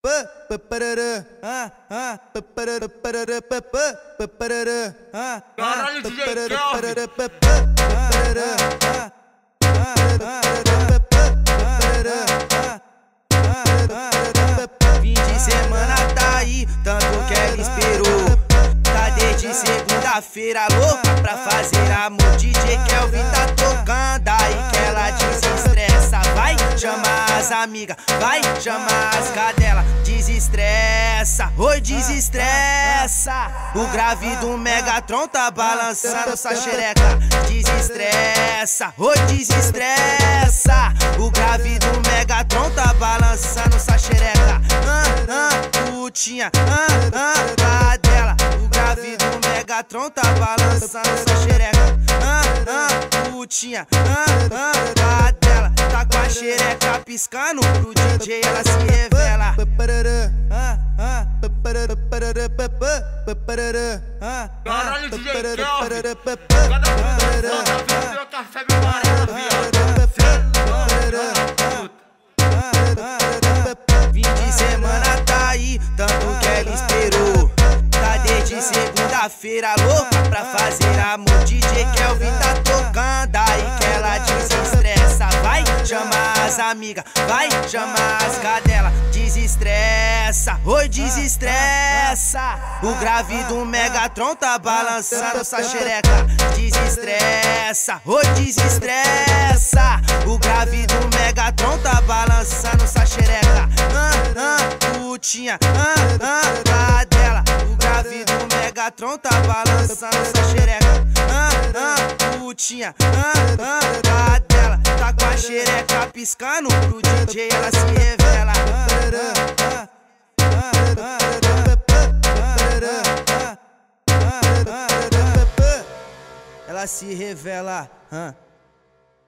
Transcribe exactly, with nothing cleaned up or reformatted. Caralho, D J Kelvin. Fim de semana tá aí, tanto que ela esperou. Tá desde segunda-feira louca pra fazer amor. D J Kelvin tá tocando aí que ela desestressa. Vai, chama as amigas, vai, chama as cadela. Desestressa, oi, desestressa. O grave do Megatron tá balançando essa xereca. Desestressa, oi, desestressa. O grave do Megatron tá balançando essa xereca. Ah, ah, putinha, ah, ah, cadela. O grave do Megatron tá balançando essa xereca. Ah, ah, putinha, ah, ah, cadela. Tá com a xereca piscando pro D J, ela se revela. Caralho, D J Kelvin, cada pessoa tá vendo seu café me parando, viado. Fim de semana tá aí, tanto que ela esperou. Tá desde segunda-feira louca pra fazer amor. D J Kelvin tá tocando aí que ela desestressa. Vai, chama as amigas, vai, chama as cadela. Desestressa, oi, desestressa. O grave do Megatron tá balançando essa xereca. Desestressa, oi, desestressa. O grave do Megatron tá balançando essa xereca. Ah, ah, putinha, ah, ah, cadela. O grave do Megatron tá balançando essa xereca. Ah, ah, putinha, ah, ah, cadela. Tá com a xereca piscando pro D J, ela se revela. Ela se revela.